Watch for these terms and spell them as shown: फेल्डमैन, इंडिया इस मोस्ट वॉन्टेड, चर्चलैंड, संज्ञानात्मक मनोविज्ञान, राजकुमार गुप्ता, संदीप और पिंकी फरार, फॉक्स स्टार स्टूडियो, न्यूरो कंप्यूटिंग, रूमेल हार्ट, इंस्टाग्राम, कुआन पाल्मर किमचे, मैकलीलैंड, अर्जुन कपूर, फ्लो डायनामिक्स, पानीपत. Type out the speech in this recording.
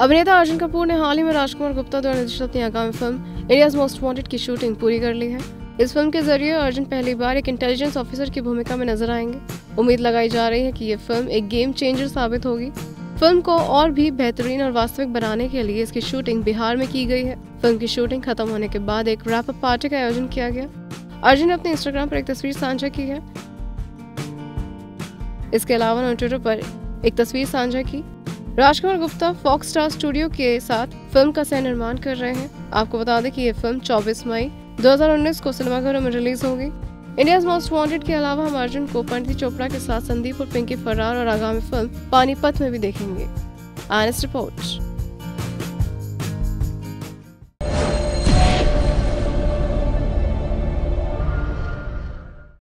अभिनेता अर्जुन कपूर ने हाल ही में राजकुमार गुप्ता द्वारा निर्देशित अपनी आगामी film इंडिया इस मोस्ट वॉन्टेड की शूटिंग पूरी कर ली है। इस फिल्म के जरिए अर्जुन पहली बार एक इंटेलिजेंस ऑफिसर की भूमिका में नजर आएंगे। उम्मीद लगाई जा रही है कि ये फिल्म एक गेम चेंजर साबित होगी। फिल्म को और भी बेहतरीन और वास्तविक बनाने के लिए इसकी शूटिंग बिहार में की गई है। फिल्म की शूटिंग खत्म होने के बाद एक रैप अप पार्टी का आयोजन किया गया। अर्जुन ने अपने इंस्टाग्राम पर एक तस्वीर साझा की है। इसके अलावा उन्होंने ट्विटर पर एक तस्वीर साझा की। राजकुमार गुप्ता फॉक्स स्टार स्टूडियो के साथ फिल्म का सह निर्माण कर रहे हैं। आपको बता दें कि ये फिल्म 24 मई 2019 को सिनेमाघरों में रिलीज होगी। इंडिया इस मोस्ट वॉन्टेड के अलावा हम अर्जुन को पंडित चोपड़ा के साथ संदीप और पिंकी फरार और आगामी फिल्म पानीपत में भी देखेंगे। Honest report.